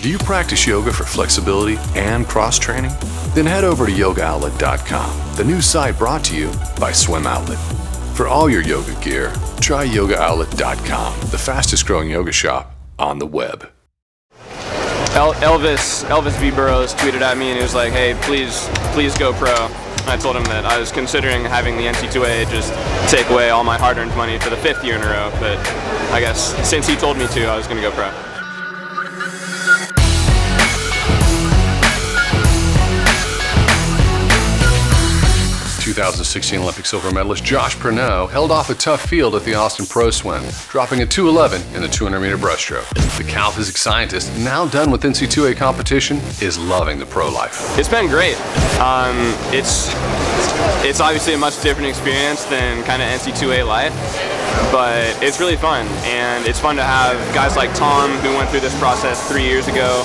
Do you practice yoga for flexibility and cross-training? Then head over to YogaOutlet.com, the new site brought to you by Swim Outlet. For all your yoga gear, try YogaOutlet.com, the fastest-growing yoga shop on the web. Elvis V. Burroughs tweeted at me and he was like, hey, please go pro. I told him that I was considering having the NCAA just take away all my hard-earned money for the 5th year in a row, but I guess since he told me to, I was going to go pro. The 2016 Olympic silver medalist Josh Prenot held off a tough field at the Austin Pro Swim, dropping a 2:11 in the 200-meter breaststroke. The Cal Physics scientist, now done with NCAA competition, is loving the pro life. It's been great. It's obviously a much different experience than kind of NCAA life, but it's really fun, and it's fun to have guys like Tom, who went through this process 3 years ago,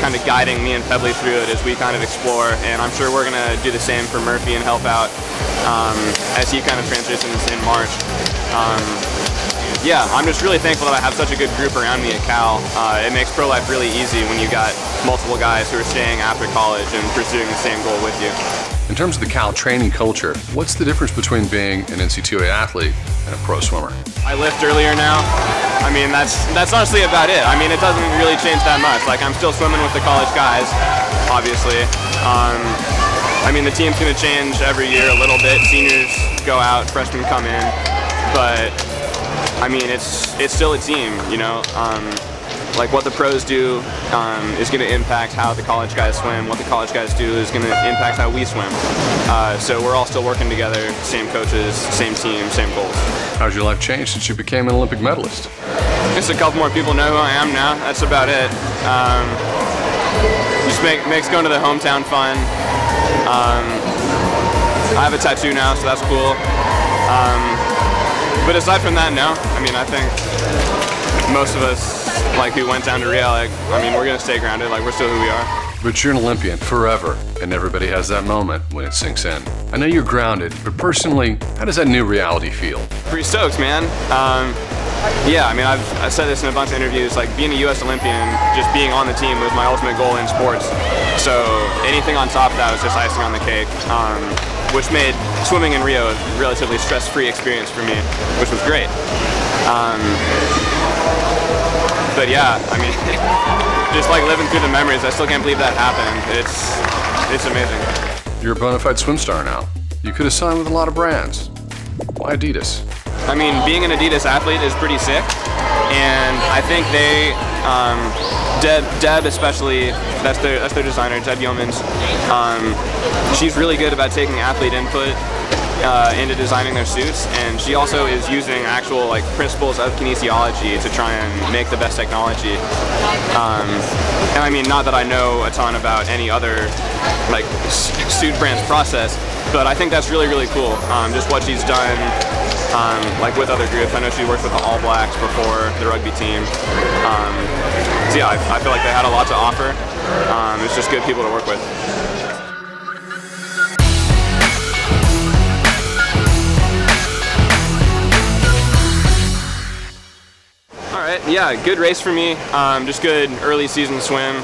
kind of guiding me and Pebley through it as we kind of explore, and I'm sure we're going to do the same for Murphy and help out as he kind of transitions in March. Yeah, I'm just really thankful that I have such a good group around me at Cal. It makes pro life really easy when you got multiple guys who are staying after college and pursuing the same goal with you. In terms of the Cal training culture, what's the difference between being an NCAA athlete and a pro swimmer? I lift earlier now. I mean, that's honestly about it. I mean, it doesn't really change that much. Like, I'm still swimming with the college guys, obviously. I mean, the team's gonna change every year a little bit. Seniors go out, freshmen come in, but I mean, it's still a team, you know? Like, what the pros do is going to impact how the college guys swim. What the college guys do is going to impact how we swim. So we're all still working together, same coaches, same team, same goals. How's your life changed since you became an Olympic medalist? Just a couple more people know who I am now. That's about it. Just makes going to the hometown fun. I have a tattoo now, so that's cool. But aside from that, no. I mean, I think most of us, like, who went down to Rio, like, I mean, we're gonna stay grounded. Like, we're still who we are. But you're an Olympian forever, and everybody has that moment when it sinks in. I know you're grounded, but personally, how does that new reality feel? Pretty stoked, man. Yeah, I mean, I've said this in a bunch of interviews. Like, being a U.S. Olympian, just being on the team was my ultimate goal in sports. So anything on top of that was just icing on the cake. Which made swimming in Rio a relatively stress-free experience for me, which was great. But yeah, I mean, just like living through the memories, I still can't believe that happened. It's amazing. You're a bona fide swim star now. You could have signed with a lot of brands. Why Adidas? I mean, being an Adidas athlete is pretty sick, and I think they, Deb especially, that's their designer, Deb Yeomans. She's really good about taking athlete input into designing their suits, and she also is using actual, like, principles of kinesiology to try and make the best technology. And I mean, not that I know a ton about any other, like, suit brand's process, but I think that's really, really cool, just what she's done, like, with other groups. I know she worked with the All Blacks before, the rugby team. So yeah, I feel like they had a lot to offer. It's just good people to work with. Yeah, good race for me. Just good early season swim.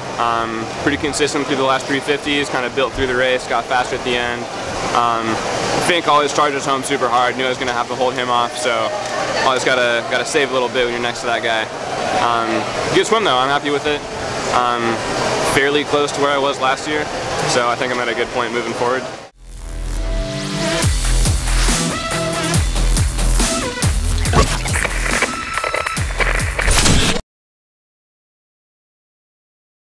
Pretty consistent through the last 350s, kind of built through the race, got faster at the end. Fink always charges home super hard, knew I was going to have to hold him off, so always gotta save a little bit when you're next to that guy. Good swim though, I'm happy with it. Fairly close to where I was last year, so I think I'm at a good point moving forward.